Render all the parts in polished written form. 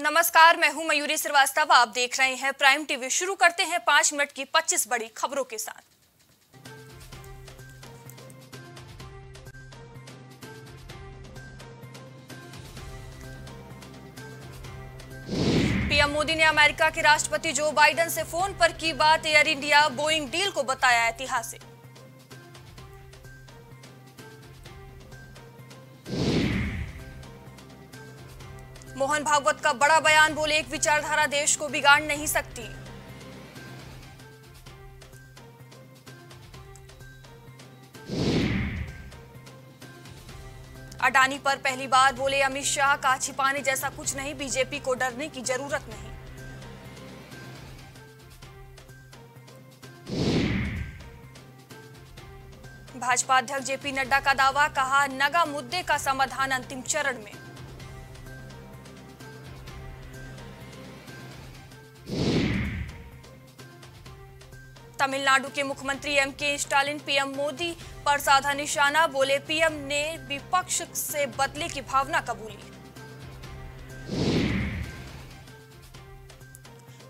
नमस्कार, मैं हूं मयूरी श्रीवास्तव। आप देख रहे हैं प्राइम टीवी। शुरू करते हैं 5 मिनट की 25 बड़ी खबरों के साथ। पीएम मोदी ने अमेरिका के राष्ट्रपति जो बाइडेन से फोन पर की बात। एयर इंडिया बोइंग डील को बताया ऐतिहासिक। मोहन भागवत का बड़ा बयान, बोले एक विचारधारा देश को बिगाड़ नहीं सकती। अडानी पर पहली बार बोले अमित शाह का छिपाने जैसा कुछ नहीं, बीजेपी को डरने की जरूरत नहीं। भाजपा अध्यक्ष जेपी नड्डा का दावा, कहा नगा मुद्दे का समाधान अंतिम चरण में। तमिलनाडु के मुख्यमंत्री एमके स्टालिन पीएम मोदी पर साधा निशाना, बोले पीएम ने विपक्ष से बदले की भावना कबूली।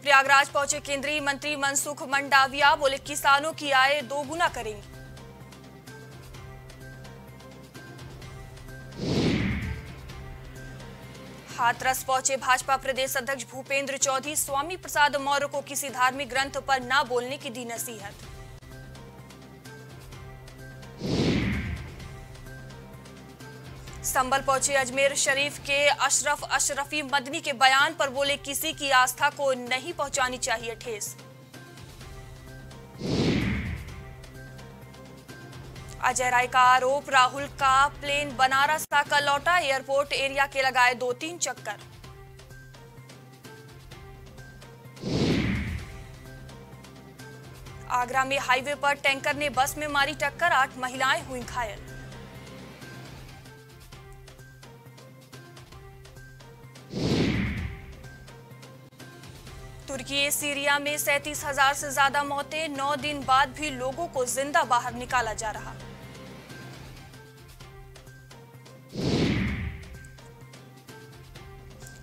प्रयागराज पहुंचे केंद्रीय मंत्री मनसुख मंडाविया, बोले किसानों की आय 2 गुना करेंगे। हाथरस पहुंचे भाजपा प्रदेश अध्यक्ष भूपेंद्र चौधरी, स्वामी प्रसाद मौर्य को किसी धार्मिक ग्रंथ पर ना बोलने की दी नसीहत। संबल पहुंचे अजमेर शरीफ के अशरफ अशरफी मदनी के बयान पर, बोले किसी की आस्था को नहीं पहुंचानी चाहिए ठेस। अजय राय का आरोप, राहुल का प्लेन बनारस आकर लौटा, एयरपोर्ट एरिया के लगाए 2-3 चक्कर। आगरा में हाईवे पर टैंकर ने बस में मारी टक्कर, 8 महिलाएं हुई घायल। तुर्की सीरिया में 37,000 से ज्यादा मौतें, 9 दिन बाद भी लोगों को जिंदा बाहर निकाला जा रहा।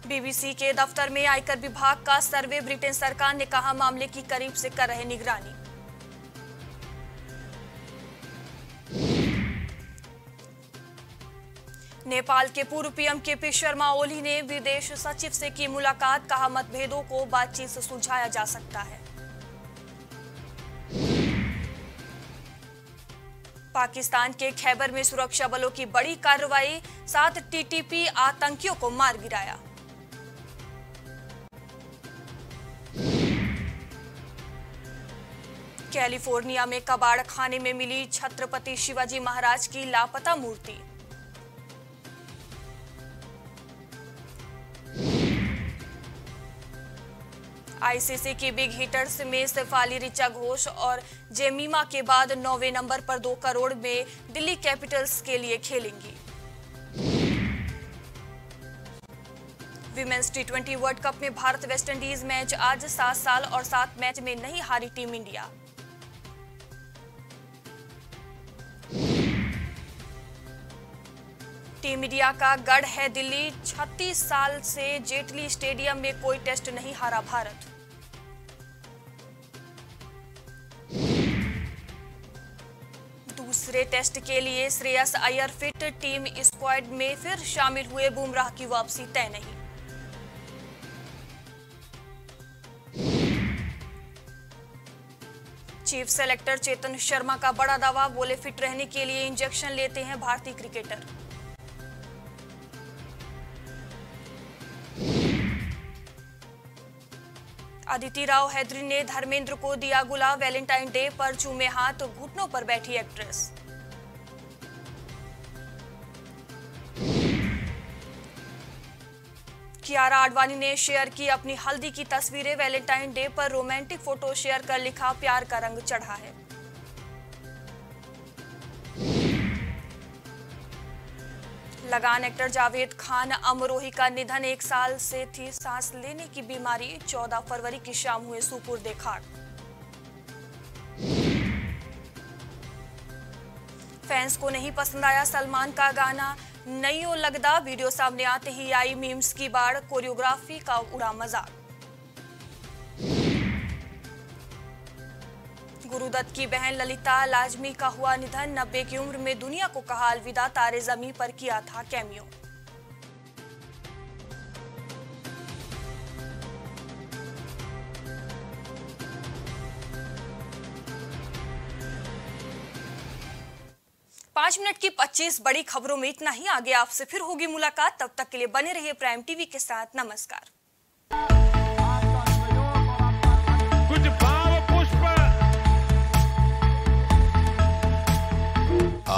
बीबीसी के दफ्तर में आयकर विभाग का सर्वे, ब्रिटेन सरकार ने कहा मामले की करीब से कर रहे निगरानी। नेपाल के पूर्व पीएम के पी शर्मा ओली ने विदेश सचिव से की मुलाकात, कहा मतभेदों को बातचीत से सुलझाया जा सकता है। पाकिस्तान के खैबर में सुरक्षा बलों की बड़ी कार्रवाई, 7 टीटीपी आतंकियों को मार गिराया। कैलिफोर्निया में कबाड़ खाने में मिली छत्रपति शिवाजी महाराज की लापता मूर्ति। आईसीसी की बिग हिटर्स में शेफाली ऋचा घोष और जेमिमा के बाद 9वें नंबर पर 2 करोड़ में दिल्ली कैपिटल्स के लिए खेलेंगी। विमेंस टी20 वर्ल्ड कप में भारत वेस्टइंडीज मैच आज, 7 साल और 7 मैच में नहीं हारी टीम इंडिया। टीम इंडिया का गढ़ है दिल्ली, 36 साल से जेटली स्टेडियम में कोई टेस्ट नहीं हारा भारत। दूसरे टेस्ट के लिए Shreyas Iyer fit, team squad में फिर शामिल हुए बुमराह की वापसी तय नहीं। चीफ सेलेक्टर चेतन शर्मा का बड़ा दावा, बोले फिट रहने के लिए इंजेक्शन लेते हैं भारतीय क्रिकेटर। अदिति राव हैदरी ने धर्मेंद्र को दिया गुलाब, वैलेंटाइन डे पर चूमे हाथ, तो घुटनों पर बैठी एक्ट्रेस। कियारा आडवाणी ने शेयर की अपनी हल्दी की तस्वीरें, वैलेंटाइन डे पर रोमांटिक फोटो शेयर कर लिखा प्यार का रंग चढ़ा है। लगान एक्टर जावेद खान अमरोही का निधन, 1 साल से थी सांस लेने की बीमारी, 14 फरवरी की शाम हुए सुपुर्दे खाक। फैंस को नहीं पसंद आया सलमान का गाना, नहीं लगदा, वीडियो सामने आते ही आई मीम्स की बाढ़, कोरियोग्राफी का उड़ा मजाक। गुरुदत्त की बहन ललिता लाजमी का हुआ निधन, 90 की उम्र में दुनिया को कहा अलविदा, तारे जमी पर किया था कैमियो। पांच मिनट की 25 बड़ी खबरों में इतना ही। आगे आपसे फिर होगी मुलाकात, तब तक के लिए बने रहिए प्राइम टीवी के साथ। नमस्कार। कुछ भाव पुष्प